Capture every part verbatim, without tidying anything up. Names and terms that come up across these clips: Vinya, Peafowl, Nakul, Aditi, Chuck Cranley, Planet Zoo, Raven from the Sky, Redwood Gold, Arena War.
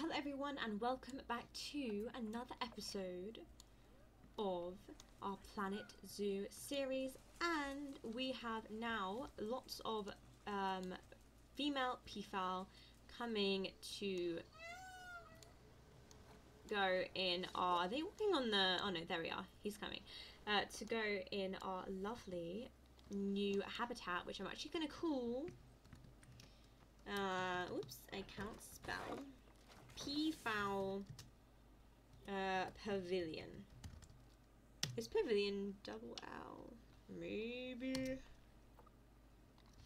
Hello everyone and welcome back to another episode of our Planet Zoo series, and we have now lots of um, female peafowl coming to go in our, are they walking on the, oh no there we are, he's coming, uh, to go in our lovely new habitat, which I'm actually going to call, uh, oops I can't spell, Peafowl uh, Pavilion. Is Pavilion double L? Maybe.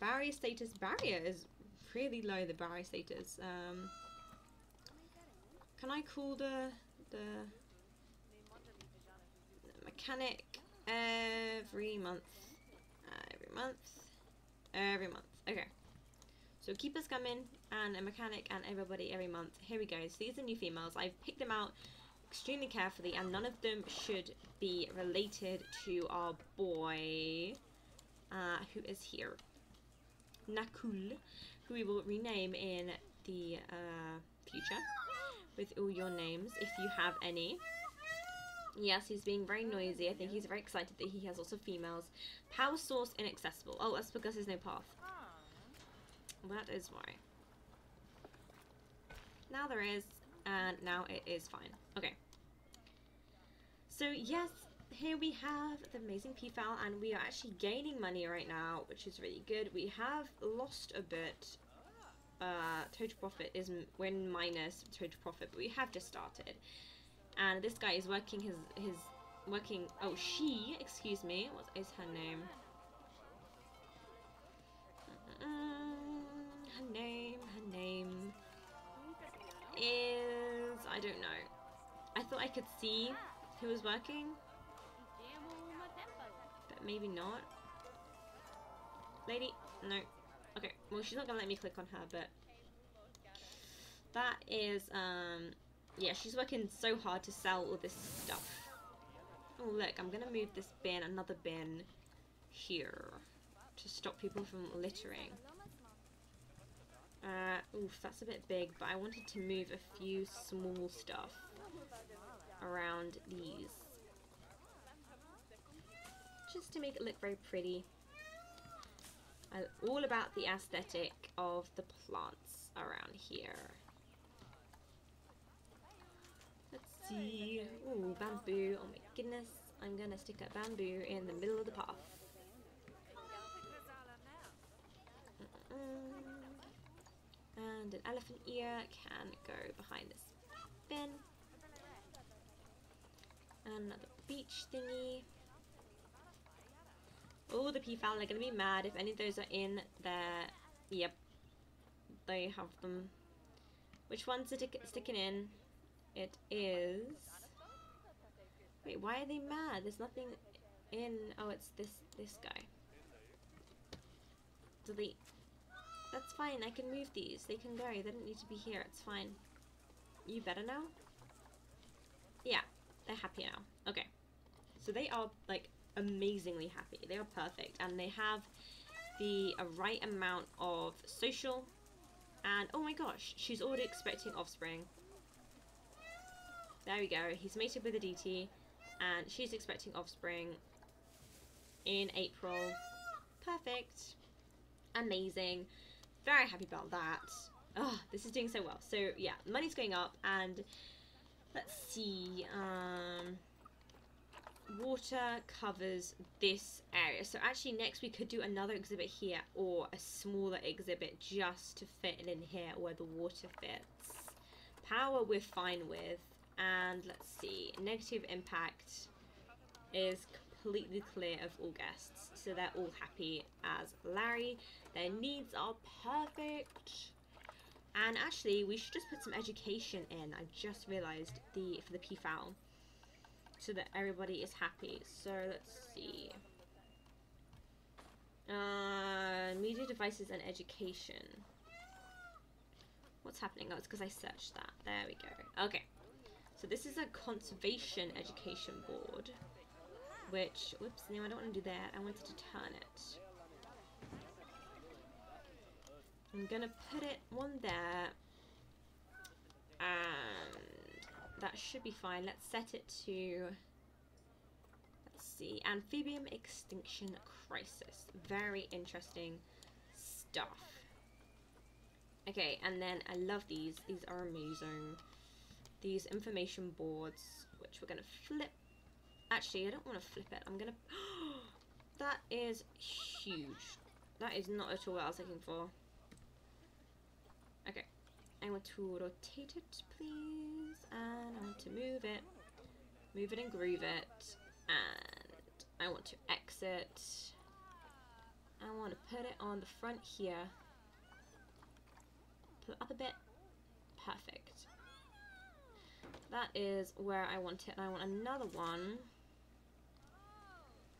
Barrier status. Barrier is really low, the barrier status. Um, can I call the, the mechanic every month? Uh, every month. Every month. Okay. So keepers come in, and a mechanic, and everybody every month. Here we go. So these are new females. I've picked them out extremely carefully, and none of them should be related to our boy, uh, who is here, Nakul, who we will rename in the uh, future with all your names, if you have any. Yes, he's being very noisy. I think he's very excited that he has lots of females. Power source inaccessible. Oh, that's because there's no path. That is why. Now there is, and now it is fine. Okay. So yes, here we have the amazing peafowl, and we are actually gaining money right now, which is really good. We have lost a bit. Uh, total profit is when minus total profit, but we have just started. And this guy is working his his working. Oh, she. Excuse me. What is her name? Her name, her name is, I don't know. I thought I could see who was working, but maybe not. Lady, no. Okay, well she's not gonna let me click on her, but that is, um, yeah, she's working so hard to sell all this stuff. Oh look, I'm gonna move this bin, another bin here to stop people from littering. Uh, oof, that's a bit big, but I wanted to move a few small stuff around these, just to make it look very pretty. I'm all about the aesthetic of the plants around here. Let's see, ooh, bamboo, oh my goodness, I'm gonna stick up bamboo in the middle of the path. Mm-mm. And an elephant ear can go behind this bin. And another beach thingy. Oh, the peafowl are going to be mad if any of those are in there. Yep. They have them. Which one's it sticking in? It is... Wait, why are they mad? There's nothing in... Oh, it's this, this guy. Delete. That's fine, I can move these. They can go. They don't need to be here. It's fine. You better now? Yeah, they're happy now. Okay. So they are, like, amazingly happy. They are perfect. And they have the a right amount of social. And, oh my gosh, she's already expecting offspring. There we go. He's mated with Aditi. And she's expecting offspring in April. Perfect. Amazing. Very happy about that. Oh, this is doing so well. So yeah, money's going up, and let's see. Um, water covers this area. So actually next we could do another exhibit here, or a smaller exhibit just to fit in here where the water fits. Power we're fine with. And let's see. Negative impact is completely clear of all guests, so they're all happy as Larry. Their needs are perfect, and actually we should just put some education in. I just realized the for the peafowl, so that everybody is happy. So let's see, uh, media devices and education. What's happening? Oh, it's because I searched that. There we go. Okay, so this is a conservation education board. Which, whoops, no, I don't want to do that. I wanted to turn it. I'm going to put it one there. Uh, should be fine. Let's set it to, let's see, Amphibian Extinction Crisis. Very interesting stuff. Okay, and then I love these. These are amazing. These information boards, which we're going to flip. Actually, I don't want to flip it. I'm going to... That is huge. That is not at all what I was looking for. Okay. I want to rotate it, please. And I want to move it. Move it and groove it. And I want to exit. I want to put it on the front here. Put it up a bit. Perfect. That is where I want it. And I want another one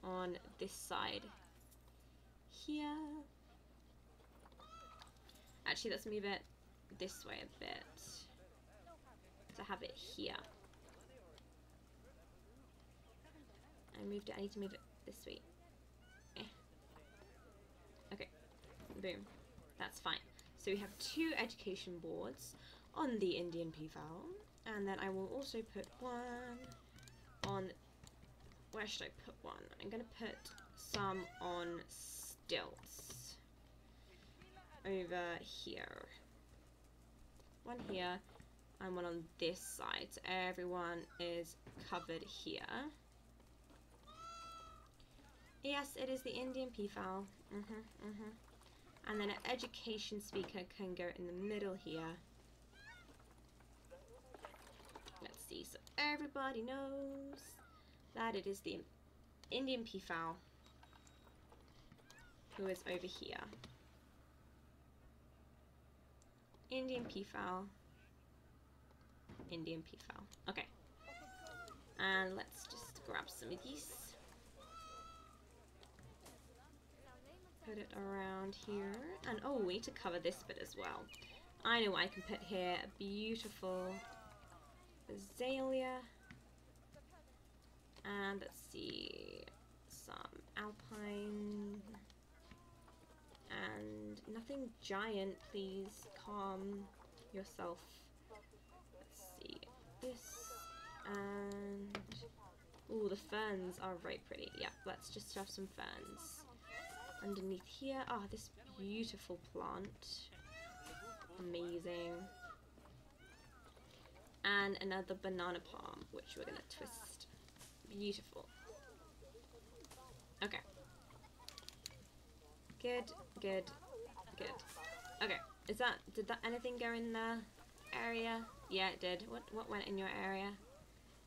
on this side here. Actually, let's move it this way a bit to have it here. I moved it. I need to move it this way. Eh. Okay. Boom. That's fine. So we have two education boards on the Indian peafowl. And then I will also put one on... Where should I put one? I'm going to put some on stilts over here. One here and one on this side. So everyone is covered here. Yes, it is the Indian peafowl. Mm-hmm, mm-hmm. And then an education speaker can go in the middle here. Let's see. So everybody knows that it is the Indian peafowl who is over here. Indian peafowl. Indian peafowl. Okay. And let's just grab some of these. Put it around here. And oh, we need to cover this bit as well. I know what I can put here. A beautiful azalea. And let's see, some alpine, and nothing giant, please calm yourself. Let's see, this, and, ooh, the ferns are very pretty. Yeah, let's just have some ferns underneath here. Ah, oh, this beautiful plant, amazing. And another banana palm, which we're going to twist. Beautiful. Okay. Good, good, good. Okay. Is that, did that anything go in the area? Yeah, it did. What what went in your area?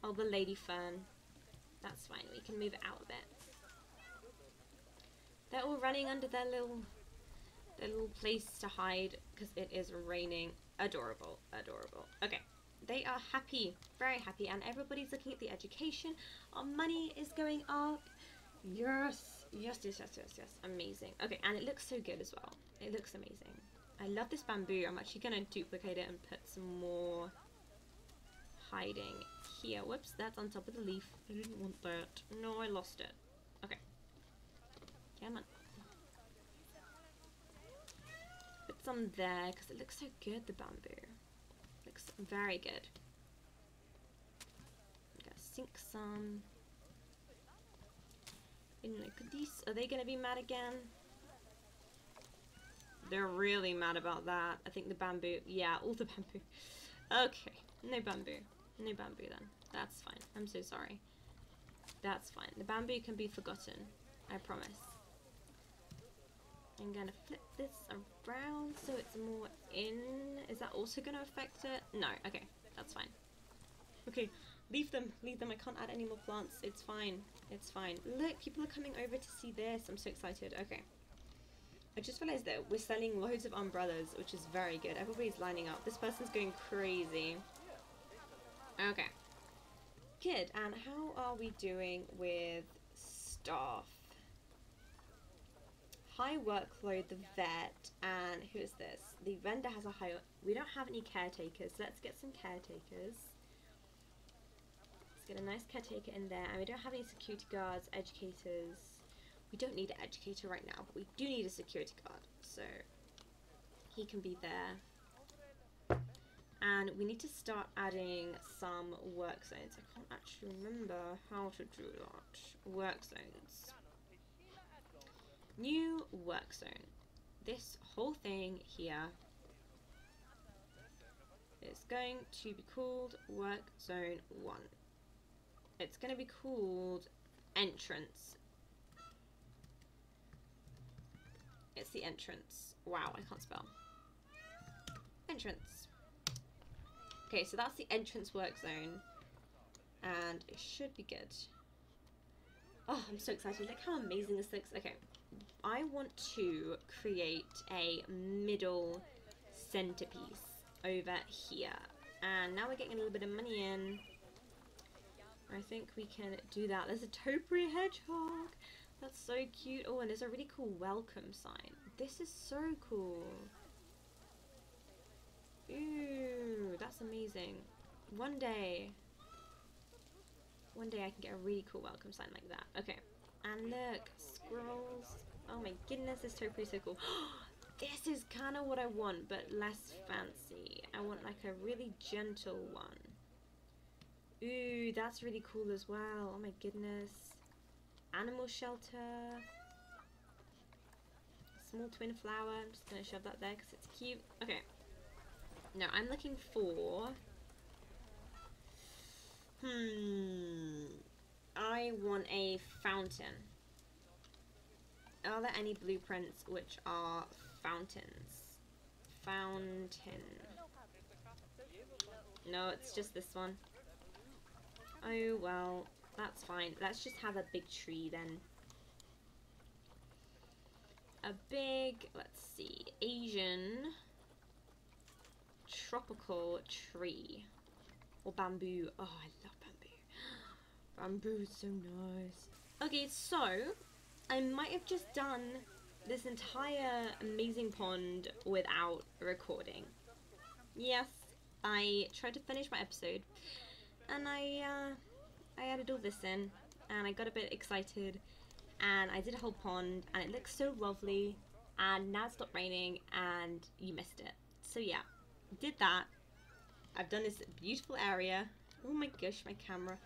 Oh, the lady fern. That's fine. We can move it out a bit. They're all running under their little their little place to hide because it is raining. Adorable, adorable. Okay. They are happy, very happy, and everybody's looking at the education. Our money is going up. Yes, yes, yes, yes, yes, yes. Amazing. Okay, and it looks so good as well. It looks amazing. I love this bamboo. I'm actually going to duplicate it and put some more hiding here. Whoops, that's on top of the leaf. I didn't want that. No, I lost it. Okay. Come on. Put some there because it looks so good, the bamboo. Looks very good. I'm gonna sink some in like these. Are they gonna be mad again? They're really mad about that. I think the bamboo. Yeah, all the bamboo. Okay, no bamboo. No bamboo then. That's fine. I'm so sorry. That's fine. The bamboo can be forgotten. I promise. I'm going to flip this around so it's more in. Is that also going to affect it? No. Okay. That's fine. Okay. Leave them. Leave them. I can't add any more plants. It's fine. It's fine. Look, people are coming over to see this. I'm so excited. Okay. I just realized that we're selling loads of umbrellas, which is very good. Everybody's lining up. This person's going crazy. Okay. Good. And how are we doing with staff? High workload, the vet, and who is this? The vendor has a high... We don't have any caretakers. Let's get some caretakers. Let's get a nice caretaker in there. And we don't have any security guards, educators. We don't need an educator right now, but we do need a security guard. So he can be there. and we need to start adding some work zones. I can't actually remember how to do that. Work zones. New work zone. This whole thing here is going to be called work zone one. It's going to be called entrance. It's the entrance. Wow, I can't spell. Entrance. Okay, so that's the entrance work zone. And it should be good. Oh, I'm so excited. Look how amazing this looks. Okay, I want to create a middle centerpiece over here. And now we're getting a little bit of money in. I think we can do that. There's a topiary hedgehog. That's so cute. Oh, and there's a really cool welcome sign. This is so cool. Ooh, that's amazing. One day, one day I can get a really cool welcome sign like that. Okay, and look, squirrels. Oh my goodness, this topiary is so cool. This is kind of what I want, but less fancy. I want like a really gentle one. Ooh, that's really cool as well. Oh my goodness. Animal shelter. Small twin flower. I'm just going to shove that there because it's cute. Okay. Now I'm looking for... Hmm. I want a fountain. Are there any blueprints which are fountains? Fountain. No, it's just this one. Oh, well, that's fine. Let's just have a big tree then. A big, let's see, Asian tropical tree. Or bamboo. Oh, I love bamboo. Bamboo is so nice. Okay, so I might have just done this entire amazing pond without recording. Yes, I tried to finish my episode. And I, uh, I added all this in, and I got a bit excited, and I did a whole pond, and it looks so lovely, and now it stopped raining, and you missed it. So yeah, did that. I've done this beautiful area. Oh my gosh, my camera.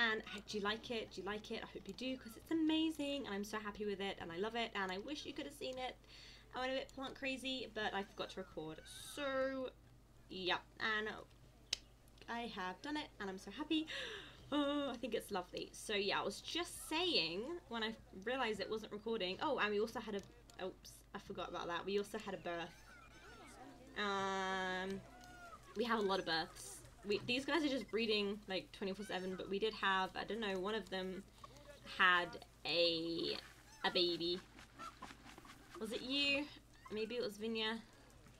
And do you like it? Do you like it? I hope you do, because it's amazing, and I'm so happy with it, and I love it, and I wish you could have seen it. I went a bit plant crazy, but I forgot to record. So, yeah, and... I have done it and I'm so happy. Oh, I think it's lovely. So yeah, I was just saying when I realized it wasn't recording. Oh, and we also had a, oops, I forgot about that. We also had a birth. Um, we have a lot of births. We, these guys are just breeding like twenty-four seven, but we did have, I don't know, one of them had a, a baby. Was it you? Maybe it was Vinya.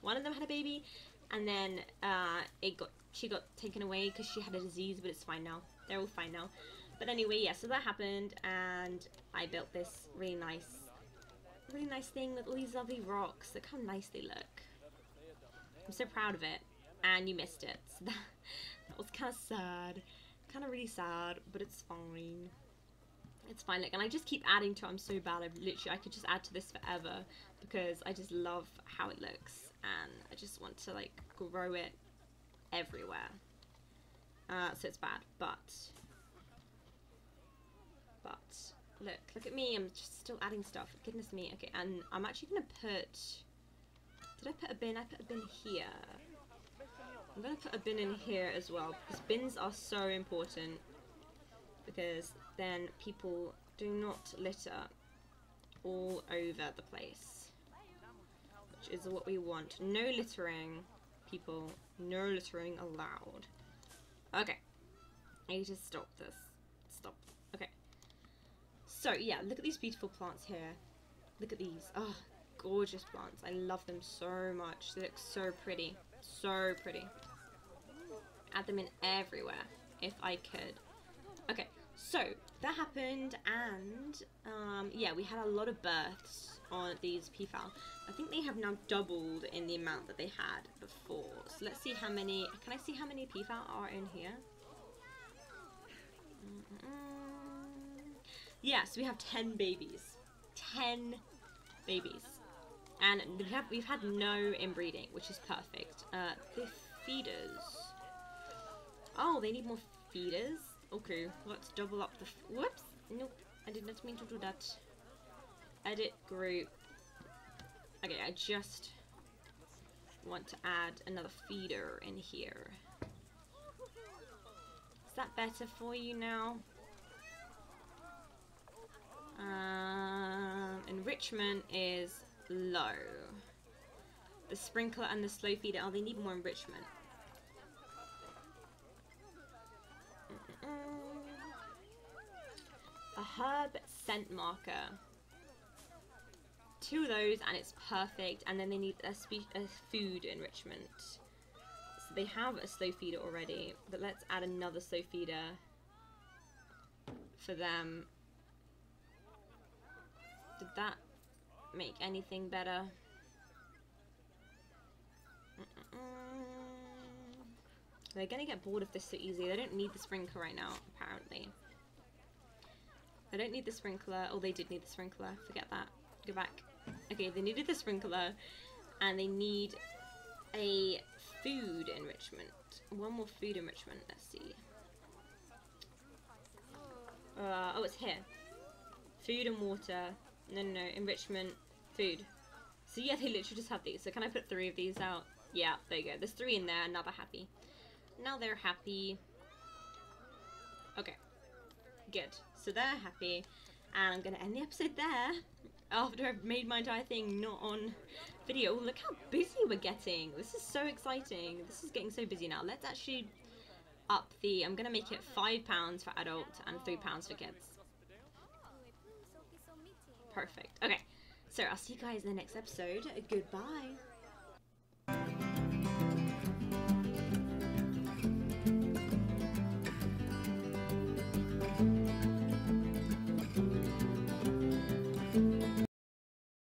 One of them had a baby. And then uh, it got she got taken away because she had a disease, but it's fine now. They're all fine now. But anyway, yeah, so that happened, and I built this really nice, really nice thing with all these lovely rocks. Look how nice they look. I'm so proud of it, and you missed it. So that, that was kind of sad, kind of really sad, but it's fine. It's fine, look, and I just keep adding to it. I'm so bad. I literally, I could just add to this forever because I just love how it looks. And I just want to like grow it everywhere. Uh, so it's bad, but but look, look at me. I'm just still adding stuff. Goodness me. Okay, and I'm actually gonna put. Did I put a bin? I put a bin here. I'm gonna put a bin in here as well because bins are so important. Because then people do not litter all over the place. Is what we want. No littering, people. No littering allowed. Okay. I need to stop this. Stop. Okay. So, yeah, look at these beautiful plants here. Look at these. Oh, gorgeous plants. I love them so much. They look so pretty. So pretty. Add them in everywhere, if I could. Okay, so, that happened, and, um, yeah, we had a lot of births on these peafowl. I think they have now doubled in the amount that they had before. So let's see how many. Can I see how many peafowl are in here? Mm-mm. Yeah, so we have ten babies. ten babies. And we have, we've had no inbreeding, which is perfect. Uh, feeders. Oh, they need more feeders. Okay, let's double up the... F Whoops! Nope, I did not mean to do that. Edit group. Okay, I just want to add another feeder in here. Is that better for you now? Um, enrichment is low. The sprinkler and the slow feeder. Oh, they need more enrichment. A herb scent marker. Two of those and it's perfect. And then they need a, spe a food enrichment. So they have a slow feeder already. But let's add another slow feeder for them. Did that make anything better? Mm-mm-mm. They're going to get bored of this so easy. They don't need the sprinkler right now, apparently. They don't need the sprinkler. Oh, they did need the sprinkler. Forget that. Go back. Okay, they needed the sprinkler. And they need a food enrichment. One more food enrichment. Let's see. Uh, oh, it's here. Food and water. No, no, no. Enrichment. Food. So yeah, they literally just have these. So can I put three of these out? Yeah, there you go. There's three in there. Now they're happy. Now they're happy. Okay. Good. So they're happy. And I'm going to end the episode there. After I've made my entire thing not on video. Look how busy we're getting. This is so exciting. This is getting so busy now. Let's actually up the... I'm going to make it five pounds for adults and three pounds for kids. Perfect. Okay. So I'll see you guys in the next episode. Goodbye.